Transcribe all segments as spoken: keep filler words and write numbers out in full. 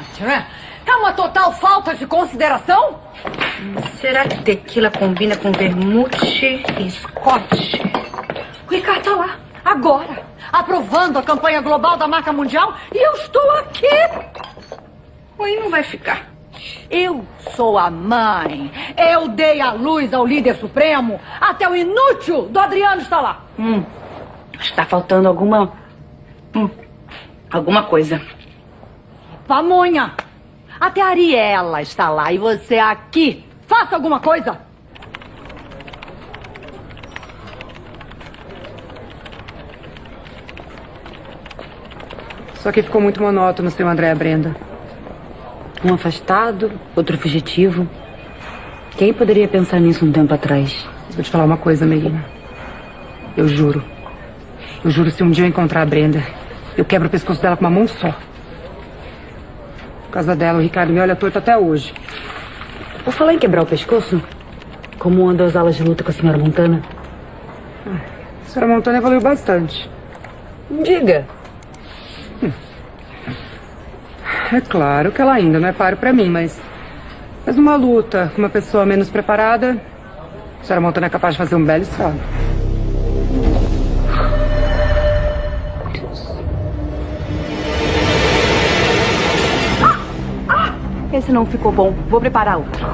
interessante, né? Tá uma total falta de consideração? Será que tequila combina com vermute e scotch? O Ricardo tá lá, agora, aprovando a campanha global da marca mundial e eu estou aqui. Aí não vai ficar. Eu sou a mãe. Eu dei a luz ao líder supremo. Até o inútil do Adriano está lá. Hum, está faltando alguma... Hum, alguma coisa. Pamonha, até a Ariela está lá e você aqui. Faça alguma coisa. Só que ficou muito monótono, seu André e a Brenda. Um afastado, outro fugitivo. Quem poderia pensar nisso um tempo atrás? Vou te falar uma coisa, Melina. Eu juro. Eu juro, se um dia eu encontrar a Brenda, eu quebro o pescoço dela com uma mão só. Por causa dela, o Ricardo me olha torto até hoje. Vou falar em quebrar o pescoço? Como anda as aulas de luta com a senhora Montana? Ah, a senhora Montana evoluiu bastante. Diga. Hum. É claro que ela ainda não é páreo pra mim, mas... Mas numa luta com uma pessoa menos preparada, a senhora Montana é capaz de fazer um belo escravo. Ah, ah, esse não ficou bom. Vou preparar outro.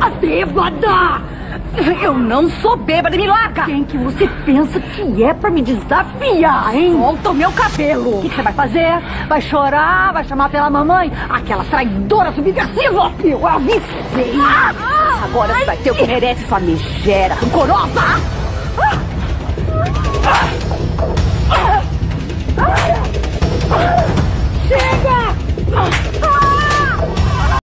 A bêbada! Eu não sou bêbada, me larga! Quem que você pensa que é pra me desafiar, hein? Solta o meu cabelo! O que, que você vai fazer? Vai chorar? Vai chamar pela mamãe? Aquela traidora subversiva! Eu avisei! Ah, ah, Agora ai, você vai ter o que merece, famigera rancorosa! Ah!